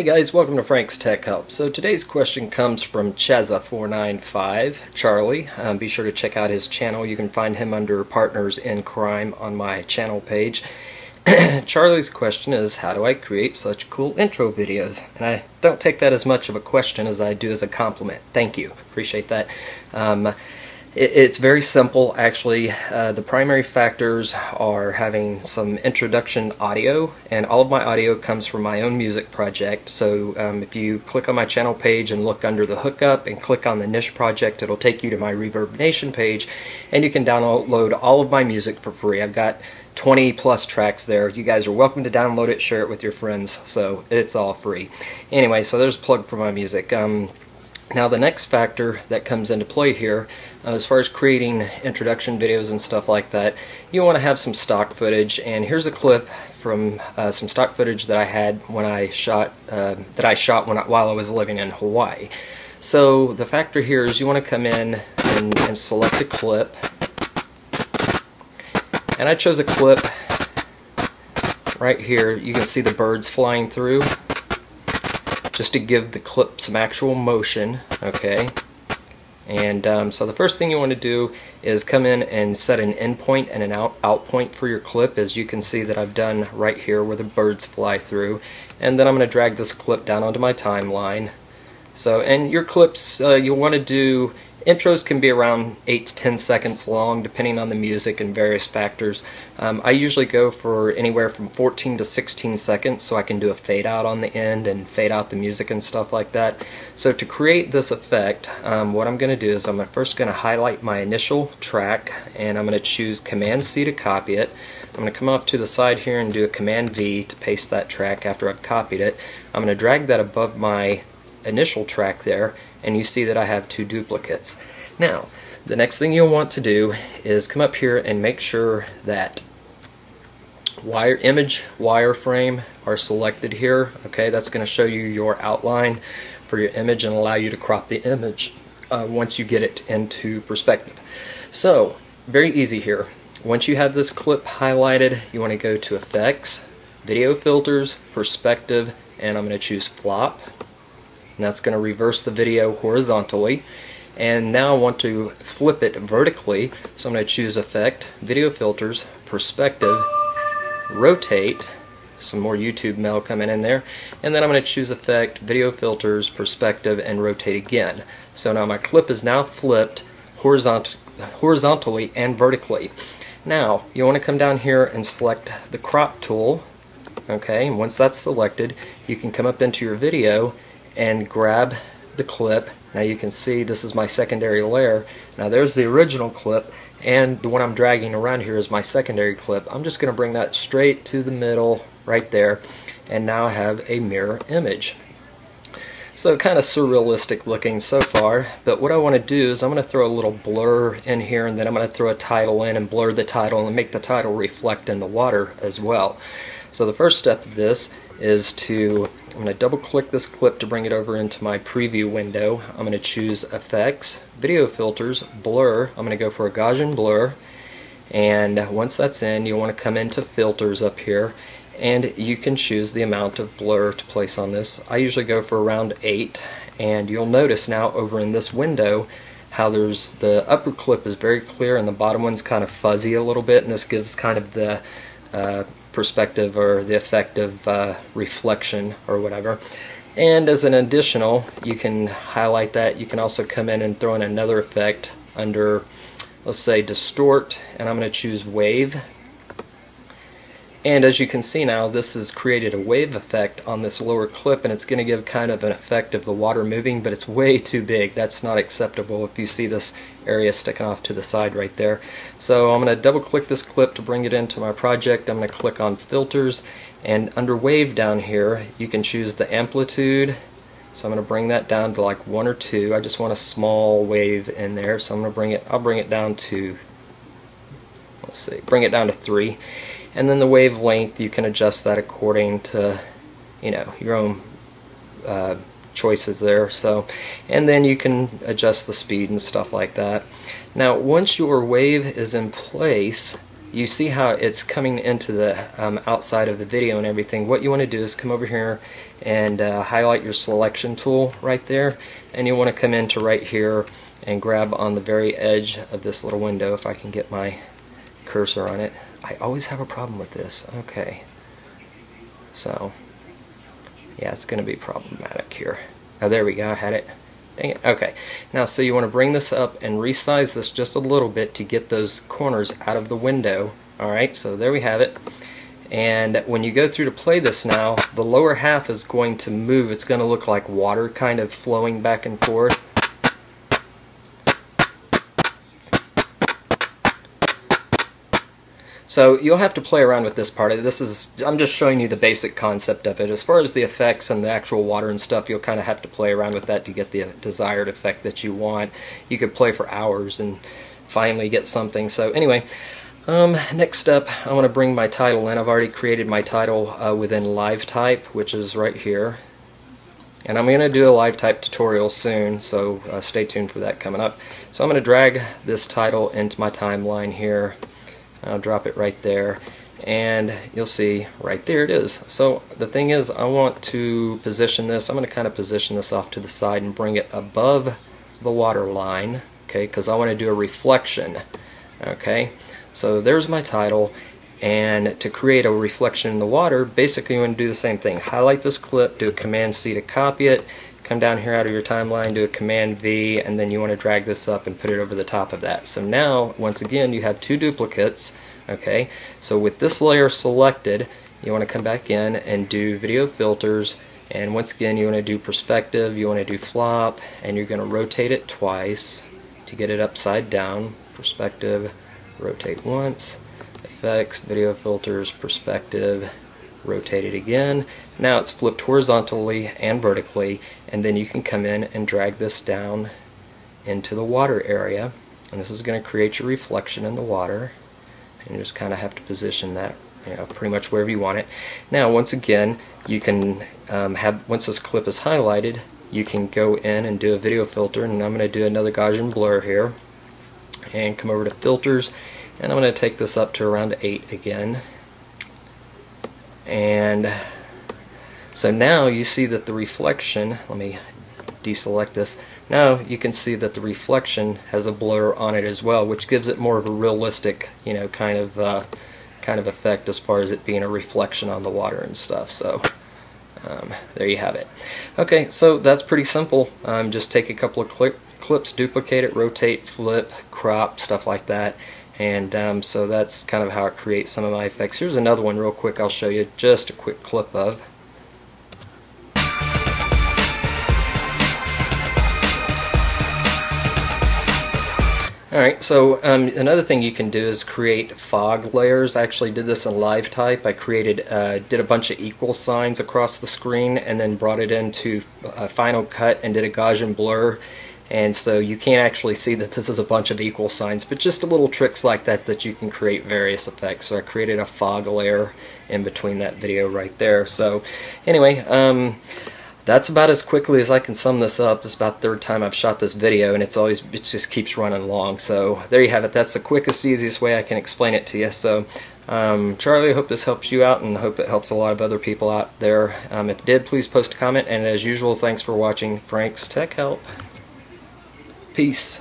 Hey guys, welcome to Frank's Tech Help. So today's question comes from Chaza495 Charlie. Be sure to check out his channel. You can find him under Partners in Crime on my channel page. Charlie's question is, how do I create such cool intro videos? And I don't take that as much of a question as I do as a compliment. Thank you. Appreciate that. It's very simple, actually. The primary factors are having some introduction audio, and all of my audio comes from my own music project. So if you click on my channel page and look under the hookup and click on the niche project, it'll take you to my ReverbNation page, and you can download all of my music for free. I've got 20 plus tracks there. You guys are welcome to download it, share it with your friends, so it's all free. Anyway, so there's a plug for my music. Now the next factor that comes into play here, as far as creating introduction videos and stuff like that, you want to have some stock footage. And here's a clip from some stock footage that I had when I shot while I was living in Hawaii. So the factor here is you want to come in and select a clip. And I chose a clip right here. You can see the birds flying through, just to give the clip some actual motion, okay? And so the first thing you want to do is come in and set an in point and an out point for your clip, as you can see that I've done right here where the birds fly through. And then I'm going to drag this clip down onto my timeline. So, and your clips, you'll want to do, intros can be around 8 to 10 seconds long, depending on the music and various factors. I usually go for anywhere from 14 to 16 seconds, so I can do a fade out on the end and fade out the music and stuff like that. So to create this effect, what I'm going to do is I'm first going to highlight my initial track, and I'm going to choose Command C to copy it. I'm going to come off to the side here and do a Command V to paste that track after I've copied it. I'm going to drag that above my initial track there, and you see that I have two duplicates. Now, the next thing you'll want to do is come up here and make sure that image wireframe are selected here. Okay, that's going to show you your outline for your image and allow you to crop the image once you get it into perspective. So, very easy here. Once you have this clip highlighted, you want to go to Effects, Video Filters, Perspective, and I'm going to choose Flop. And that's going to reverse the video horizontally. And now I want to flip it vertically, so I'm going to choose Effect, Video Filters, Perspective, Rotate, some more YouTube mail coming in there, and then I'm going to choose Effect, Video Filters, Perspective, and Rotate again. So now my clip is now flipped horizontally and vertically. Now you want to come down here and select the Crop tool, okay, and once that's selected, you can come up into your video and grab the clip. Now you can see this is my secondary layer. Now there's the original clip, and the one I'm dragging around here is my secondary clip. I'm just going to bring that straight to the middle right there, and now I have a mirror image. So kind of surrealistic looking so far, but what I want to do is I'm going to throw a little blur in here, and then I'm going to throw a title in and blur the title and make the title reflect in the water as well. So the first step of this is to, I'm going to double click this clip to bring it over into my preview window. I'm going to choose Effects, Video Filters, Blur. I'm going to go for a Gaussian blur, and once that's in, you want to come into Filters up here, and you can choose the amount of blur to place on this. I usually go for around 8, and you'll notice now over in this window how there's the upper clip is very clear and the bottom one's kind of fuzzy a little bit, and this gives kind of the perspective or the effect of reflection or whatever. And as an additional, you can highlight that. You can also come in and throw in another effect under, let's say, Distort, and I'm going to choose Wave. And as you can see now, this has created a wave effect on this lower clip, and it's going to give kind of an effect of the water moving, but it's way too big. That's not acceptable if you see this area sticking off to the side right there. So I'm going to double click this clip to bring it into my project. I'm going to click on Filters, and under Wave down here, you can choose the amplitude. So I'm going to bring that down to like 1 or 2. I just want a small wave in there, so I'm going to bring it down to, let's see, bring it down to 3. And then the wavelength, you can adjust that according to, you know, your own choices there. So, and then you can adjust the speed and stuff like that. Now once your wave is in place, you see how it's coming into the outside of the video and everything. What you want to do is come over here and highlight your selection tool right there, and you want to come into right here and grab on the very edge of this little window if I can get my cursor on it. I always have a problem with this. Okay, so yeah, it's gonna be problematic here. Oh, there we go, I had it. Dang it. Okay, now so you want to bring this up and resize this just a little bit to get those corners out of the window. Alright, so there we have it. And when you go through to play this now, the lower half is going to move. It's going to look like water kind of flowing back and forth. So you'll have to play around with this part. This is, I'm just showing you the basic concept of it. As far as the effects and the actual water and stuff, you'll kind of have to play around with that to get the desired effect that you want. You could play for hours and finally get something. So anyway, next up, I want to bring my title in. I've already created my title within LiveType, which is right here. And I'm going to do a LiveType tutorial soon, so stay tuned for that coming up. So I'm going to drag this title into my timeline here. I'll drop it right there, and you'll see right there it is. So the thing is, I want to position this. I'm going to kind of position this off to the side and bring it above the water line, okay, because I want to do a reflection. Okay, so there's my title, and to create a reflection in the water, basically you want to do the same thing. Highlight this clip, do a Command C to copy it, come down here out of your timeline, do a Command V, and then you want to drag this up and put it over the top of that. So now, once again, you have two duplicates, okay? So with this layer selected, you want to come back in and do video filters, and once again, you want to do perspective, you want to do flop, and you're going to rotate it twice to get it upside down. Perspective, rotate once, effects, video filters, perspective, rotate it again. Now it's flipped horizontally and vertically, and then you can come in and drag this down into the water area, and this is going to create your reflection in the water, and you just kind of have to position that, you know, pretty much wherever you want it. Now once again, you can once this clip is highlighted, you can go in and do a video filter, and I'm going to do another Gaussian blur here and come over to filters, and I'm going to take this up to around 8 again. And so now you see that the reflection, let me deselect this, now you can see that the reflection has a blur on it as well, which gives it more of a realistic, you know, kind of effect as far as it being a reflection on the water and stuff. So there you have it. Okay, so that's pretty simple. Just take a couple of clips, duplicate it, rotate, flip, crop, stuff like that. And so that's kind of how I create some of my effects. Here's another one real quick I'll show you, just a quick clip of. Alright, so another thing you can do is create fog layers. I actually did this in LiveType. I created, did a bunch of equal signs across the screen and then brought it into Final Cut and did a Gaussian blur. And so you can't actually see that this is a bunch of equal signs, but just little tricks like that that you can create various effects. So I created a fog layer in between that video right there. So anyway, that's about as quickly as I can sum this up. This is about the third time I've shot this video, and it just keeps running long. So there you have it. That's the quickest, easiest way I can explain it to you. So Charlie, I hope this helps you out, and I hope it helps a lot of other people out there. If it did, please post a comment, and as usual, thanks for watching Frank's Tech Help. Peace.